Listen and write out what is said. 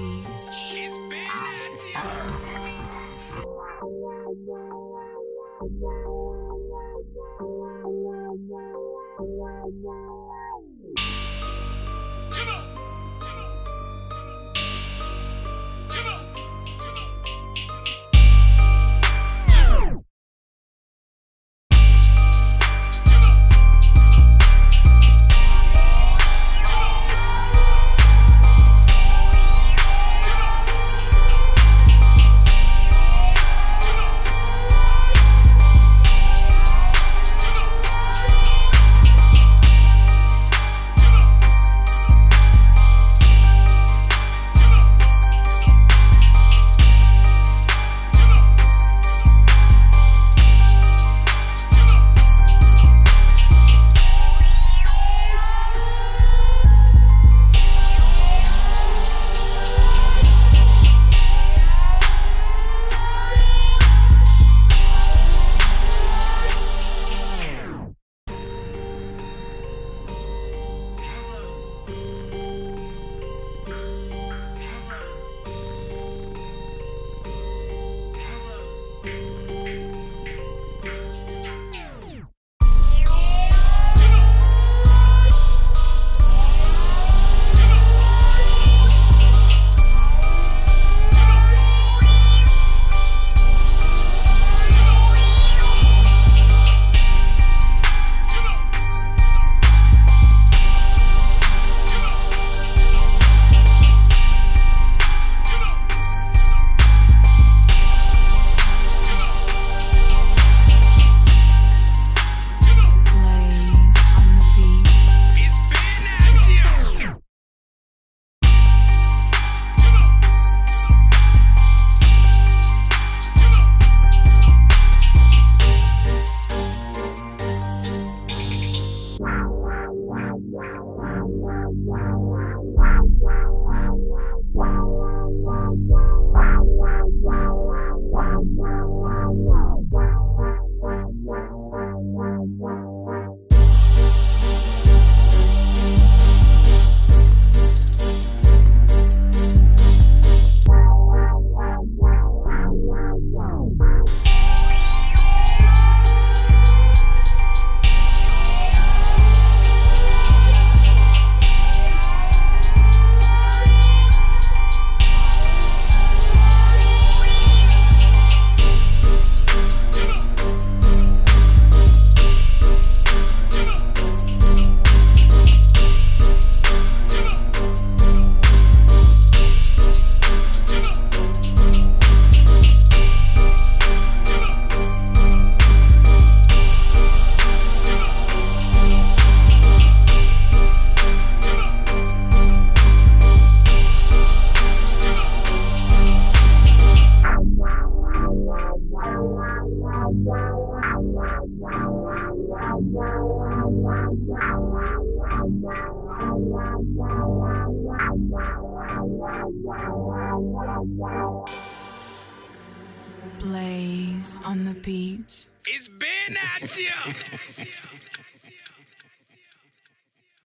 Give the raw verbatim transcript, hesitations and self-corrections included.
beats. She's been at you. Come on. Blaze on the beats. It's been at you.